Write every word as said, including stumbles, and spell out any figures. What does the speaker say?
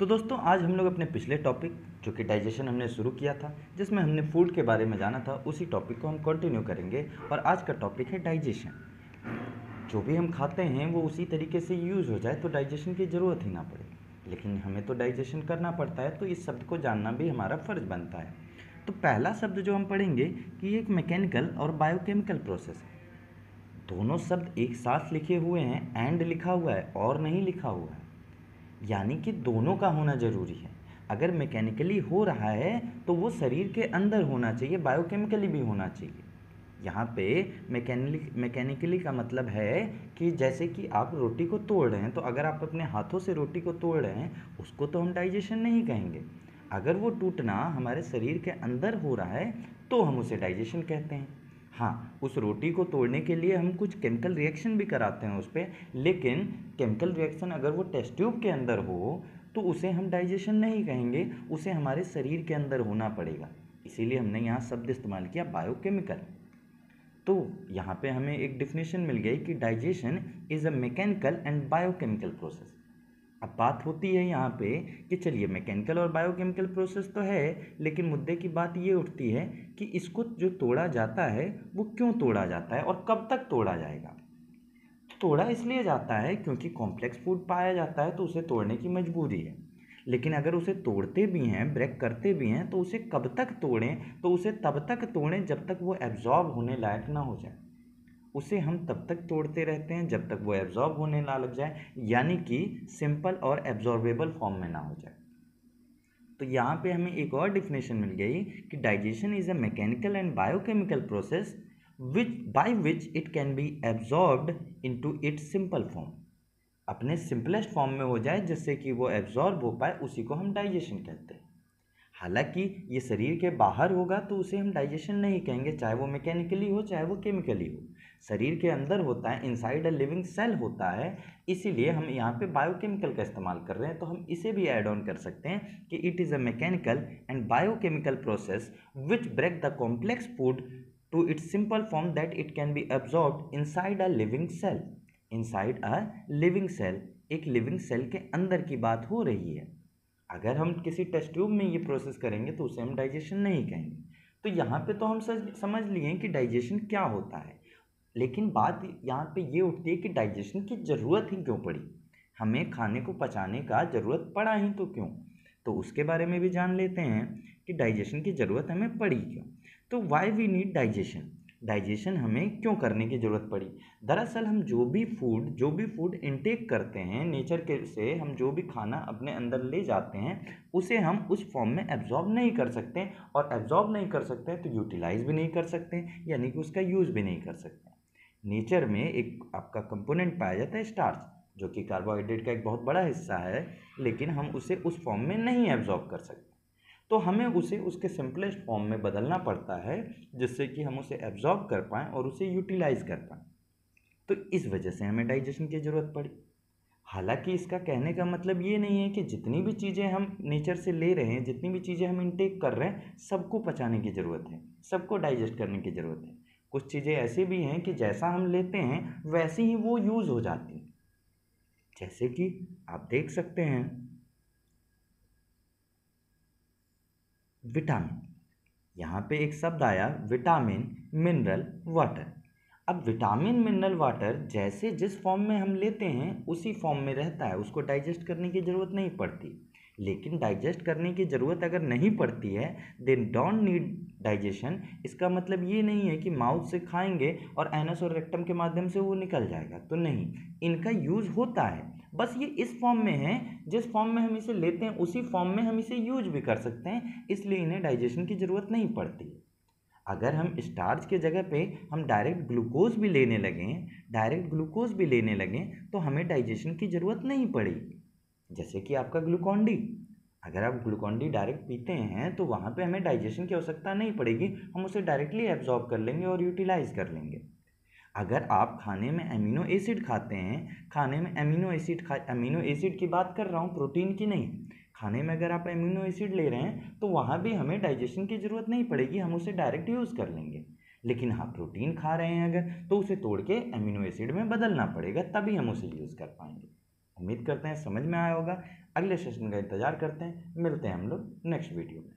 तो दोस्तों आज हम लोग अपने पिछले टॉपिक जो कि डाइजेशन हमने शुरू किया था, जिसमें हमने फूड के बारे में जाना था, उसी टॉपिक को हम कंटिन्यू करेंगे। और आज का टॉपिक है डाइजेशन। जो भी हम खाते हैं वो उसी तरीके से यूज़ हो जाए तो डाइजेशन की ज़रूरत ही ना पड़े, लेकिन हमें तो डाइजेशन करना पड़ता है, तो इस शब्द को जानना भी हमारा फ़र्ज बनता है। तो पहला शब्द जो हम पढ़ेंगे कि ये एक मैकेनिकल और बायोकेमिकल प्रोसेस है। दोनों शब्द एक साथ लिखे हुए हैं, एंड लिखा हुआ है और नहीं लिखा हुआ है, यानी कि दोनों का होना ज़रूरी है। अगर मैकेनिकली हो रहा है तो वो शरीर के अंदर होना चाहिए, बायोकेमिकली भी होना चाहिए। यहाँ पे मैकेनिक मैकेनिकली का मतलब है कि जैसे कि आप रोटी को तोड़ रहे हैं, तो अगर आप अपने हाथों से रोटी को तोड़ रहे हैं उसको तो हम डाइजेशन नहीं कहेंगे। अगर वो टूटना हमारे शरीर के अंदर हो रहा है तो हम उसे डाइजेशन कहते हैं। हाँ, उस रोटी को तोड़ने के लिए हम कुछ केमिकल रिएक्शन भी कराते हैं उस पर, लेकिन केमिकल रिएक्शन अगर वो टेस्ट ट्यूब के अंदर हो तो उसे हम डाइजेशन नहीं कहेंगे, उसे हमारे शरीर के अंदर होना पड़ेगा। इसीलिए हमने यहाँ शब्द इस्तेमाल किया बायोकेमिकल। तो यहाँ पे हमें एक डिफिनेशन मिल गई कि digestion is a mechanical and biochemical process. अब बात होती है यहाँ पे कि चलिए मैकेनिकल और बायोकेमिकल प्रोसेस तो है, लेकिन मुद्दे की बात ये उठती है कि इसको जो तोड़ा जाता है वो क्यों तोड़ा जाता है और कब तक तोड़ा जाएगा। तोड़ा इसलिए जाता है क्योंकि कॉम्प्लेक्स फूड पाया जाता है तो उसे तोड़ने की मजबूरी है, लेकिन अगर उसे तोड़ते भी हैं, ब्रेक करते भी हैं, तो उसे कब तक तोड़ें? तो उसे तब तक तोड़ें जब तक वो एब्जॉर्ब होने लायक ना हो जाए। उसे हम तब तक तोड़ते रहते हैं जब तक वो एब्जॉर्ब होने ना लग जाए, यानी कि सिंपल और एब्जॉर्बेबल फॉर्म में ना हो जाए। तो यहाँ पे हमें एक और डिफिनेशन मिल गई कि digestion is a mechanical and biochemical process which by which it can be absorbed into its simple form. अपने सिंपलेस्ट फॉर्म में हो जाए जिससे कि वो एब्जॉर्ब हो पाए, उसी को हम डाइजेशन कहते हैं। हालांकि ये शरीर के बाहर होगा तो उसे हम डाइजेशन नहीं कहेंगे, चाहे वो मैकेनिकली हो चाहे वो केमिकली हो। शरीर के अंदर होता है, इनसाइड अ लिविंग सेल होता है, इसीलिए हम यहाँ पे बायोकेमिकल का इस्तेमाल कर रहे हैं। तो हम इसे भी ऐड ऑन कर सकते हैं कि it is a mechanical and biochemical process which break the complex food to its simple form that it can be absorb inside a living cell. Inside a living cell, एक living cell के अंदर की बात हो रही है। अगर हम किसी टेस्ट ट्यूब में ये प्रोसेस करेंगे तो उसे हम डाइजेशन नहीं कहेंगे। तो यहाँ पे तो हम समझ लिए कि डाइजेशन क्या होता है, लेकिन बात यहाँ पे ये उठती है कि डाइजेशन की ज़रूरत ही क्यों पड़ी, हमें खाने को पचाने का ज़रूरत पड़ा ही तो क्यों। तो उसके बारे में भी जान लेते हैं कि डाइजेशन की ज़रूरत हमें पड़ी क्यों। तो why we need digestion, digestion हमें क्यों करने की ज़रूरत पड़ी। दरअसल हम जो भी फूड जो भी फूड इंटेक करते हैं नेचर के से, हम जो भी खाना अपने अंदर ले जाते हैं उसे हम उस फॉर्म में एब्जॉर्ब नहीं कर सकते, और एब्जॉर्ब नहीं कर सकते तो यूटिलाइज भी नहीं कर सकते, यानी कि उसका यूज़ भी नहीं कर सकते। नेचर में एक आपका कंपोनेंट पाया जाता है स्टार्च, जो कि कार्बोहाइड्रेट का एक बहुत बड़ा हिस्सा है, लेकिन हम उसे उस फॉर्म में नहीं एब्जॉर्ब कर सकते, तो हमें उसे उसके सिंपलेस्ट फॉर्म में बदलना पड़ता है जिससे कि हम उसे एब्जॉर्ब कर पाएँ और उसे यूटिलाइज कर पाएँ। तो इस वजह से हमें डाइजेशन की ज़रूरत पड़ी। हालांकि इसका कहने का मतलब ये नहीं है कि जितनी भी चीज़ें हम नेचर से ले रहे हैं, जितनी भी चीज़ें हम इंटेक कर रहे हैं, सबको पचाने की ज़रूरत है, सबको डाइजेस्ट करने की ज़रूरत है। कुछ चीज़ें ऐसी भी हैं कि जैसा हम लेते हैं वैसे ही वो यूज़ हो जाती हैं, जैसे कि आप देख सकते हैं विटामिन। यहाँ पे एक शब्द आया विटामिन मिनरल वाटर। अब विटामिन मिनरल वाटर जैसे जिस फॉर्म में हम लेते हैं उसी फॉर्म में रहता है, उसको डाइजेस्ट करने की ज़रूरत नहीं पड़ती। लेकिन डाइजेस्ट करने की ज़रूरत अगर नहीं पड़ती है, देन डोंट नीड डाइजेशन। इसका मतलब ये नहीं है कि माउथ से खाएंगे और एनस और रेक्टम के माध्यम से वो निकल जाएगा, तो नहीं, इनका यूज़ होता है। बस ये इस फॉर्म में है, जिस फॉर्म में हम इसे लेते हैं उसी फॉर्म में हम इसे यूज भी कर सकते हैं, इसलिए इन्हें डाइजेशन की ज़रूरत नहीं पड़ती। अगर हम स्टार्च के जगह पे हम डायरेक्ट ग्लूकोज भी लेने लगें डायरेक्ट ग्लूकोज भी लेने लगें तो हमें डाइजेशन की ज़रूरत नहीं पड़ेगी। जैसे कि आपका ग्लूकॉन डी, अगर आप ग्लूकॉन डी डायरेक्ट पीते हैं तो वहाँ पे हमें डाइजेशन की आवश्यकता नहीं पड़ेगी, हम उसे डायरेक्टली एब्जॉर्ब कर लेंगे और यूटिलाइज कर लेंगे। अगर आप खाने में अमीनो एसिड खाते हैं, खाने में अमीनो एसिड खा अमीनो एसिड की बात कर रहा हूँ, प्रोटीन की नहीं। खाने में अगर आप अमीनो एसिड ले रहे हैं तो वहाँ भी हमें डाइजेशन की ज़रूरत नहीं पड़ेगी, हम उसे डायरेक्ट यूज़ कर लेंगे। लेकिन हाँ, प्रोटीन खा रहे हैं अगर, तो उसे तोड़ के अमीनो एसिड में बदलना पड़ेगा, तभी हम उसे यूज़ कर पाएंगे। उम्मीद करते हैं समझ में आया होगा। अगले सेशन का इंतजार करते हैं। मिलते हैं हम लोग नेक्स्ट वीडियो में।